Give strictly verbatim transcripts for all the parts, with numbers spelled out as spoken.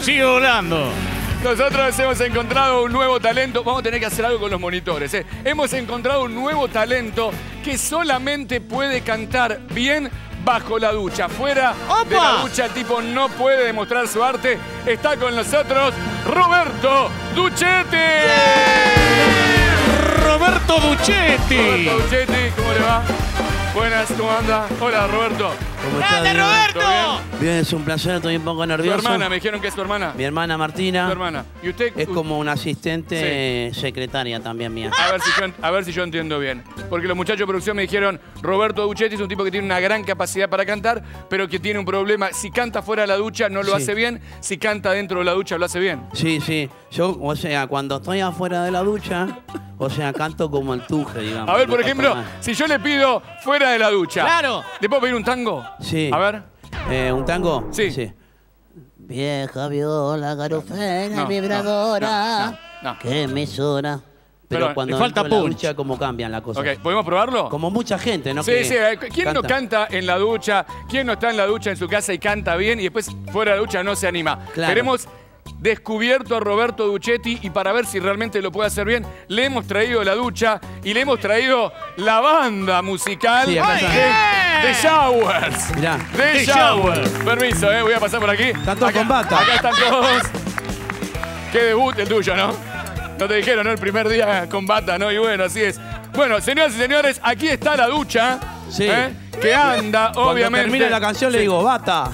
Sigue volando. Nosotros hemos encontrado un nuevo talento. Vamos a tener que hacer algo con los monitores, ¿eh? Hemos encontrado un nuevo talento que solamente puede cantar bien bajo la ducha. Fuera ¡Opa! de la ducha, el tipo no puede demostrar su arte. Está con nosotros Roberto Duchetti. Yeah. Roberto Duchetti. Roberto Duchetti, ¿cómo le va? Buenas, ¿cómo anda? Hola, Roberto. ¿Cómo estás? ¡Grande, Roberto! Bien? bien, es un placer, estoy un poco nervioso. Mi hermana, me dijeron que es tu hermana. Mi hermana Martina. Tu hermana. ¿Y usted? Es como una asistente sí. secretaria también mía. A ver, si yo, a ver si yo entiendo bien. Porque los muchachos de producción me dijeron, Roberto Duchetti es un tipo que tiene una gran capacidad para cantar, pero que tiene un problema. Si canta fuera de la ducha, no lo sí. hace bien. Si canta dentro de la ducha, lo hace bien. Sí, sí. Yo, o sea, cuando estoy afuera de la ducha... O sea, canto como el tuje, digamos. A ver, por ejemplo, si yo le pido fuera de la ducha. ¡Claro! ¿Le puedo pedir un tango? Sí. A ver. Eh, ¿Un tango? Sí. sí. Vieja viola, garofera, no, vibradora, no, no, no. que me suena. Pero, Pero cuando falta en la ducha, ¿cómo cambian las cosas? Okay. ¿Podemos probarlo? Como mucha gente, ¿no? Sí, que sí. ¿Quién canta. no canta en la ducha? ¿Quién no está en la ducha en su casa y canta bien y después fuera de la ducha no se anima? Claro. Queremos... descubierto a Roberto Duchetti y para ver si realmente lo puede hacer bien, le hemos traído la ducha y le hemos traído la banda musical sí, de The Showers. Mirá. The, The Showers. Showers. Permiso, eh, voy a pasar por aquí. Están todos con bata. Acá están todos. Qué debut el tuyo, ¿no? No te dijeron, ¿no? El primer día con bata, ¿no? Y bueno, así es. Bueno, señoras y señores, aquí está la ducha. Sí. ¿eh? Que anda, Cuando obviamente. Cuando termina la canción sí. le digo, bata.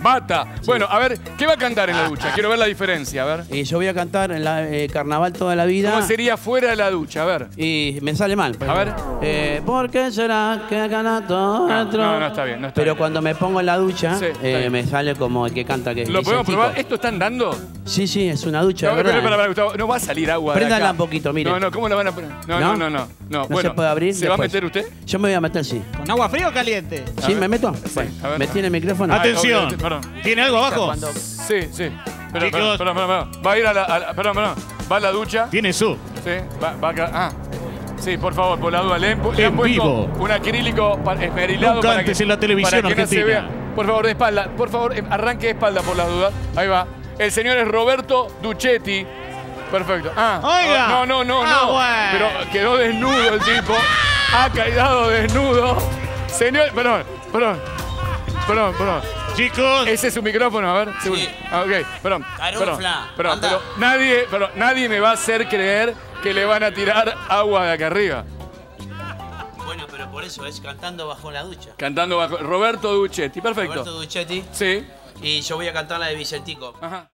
Bata. Sí. Bueno, a ver, ¿qué va a cantar en la ducha? Quiero ver la diferencia, a ver. Y yo voy a cantar en la eh, carnaval toda la vida. ¿Cómo sería fuera de la ducha? A ver. Y me sale mal. Pero... A ver. Eh, ¿Por qué será que gana todo no, otro? No, no está bien, no está Pero bien. cuando me pongo en la ducha, sí, eh, me sale como el que canta. que ¿Lo podemos probar? ¿Esto están dando? Sí, sí, es una ducha. No, pero, pero, para, para, Gustavo, no va a salir agua. Préndanla un poquito, mire. No, no, ¿cómo la van a poner? No, no, no, no. ¿No, no bueno, se puede abrir? ¿Se después. va a meter usted? Yo me voy a meter, sí. ¿Con agua fría o caliente? Caliente. ¿Sí? ¿Me meto? Sí, bueno, ver, ¿Me tiene el micrófono? Atención. Perdón. ¿Tiene algo abajo? Cuando... Sí, sí. Pero, perdón, perdón, perdón. Va a ir a la... A la perdón, perdón. Va a la ducha. ¿Tiene su? Sí. Va, va acá. Ah. Sí, por favor, por la duda. Le, le han puesto un acrílico esmerilado Nunca para antes que, en la televisión para que argentina. No se vea. Por favor, de espalda. Por favor, arranque de espalda por la duda. Ahí va. El señor es Roberto Duchetti. Perfecto. Ah. Oiga. No, no, no, no. Ah, bueno. Pero quedó desnudo el tipo. Ha caído desnudo. Señor, perdón, perdón, perdón, perdón. Chicos. Ese es su micrófono, a ver. Sí. Ah, ok, perdón. Carufla, perdón, perdón pero nadie, perdón, nadie me va a hacer creer que le van a tirar agua de acá arriba. Bueno, pero por eso es cantando bajo la ducha. Cantando bajo... Roberto Duchetti, perfecto. Roberto Duchetti. Sí. Y yo voy a cantar la de Vicentico. Ajá.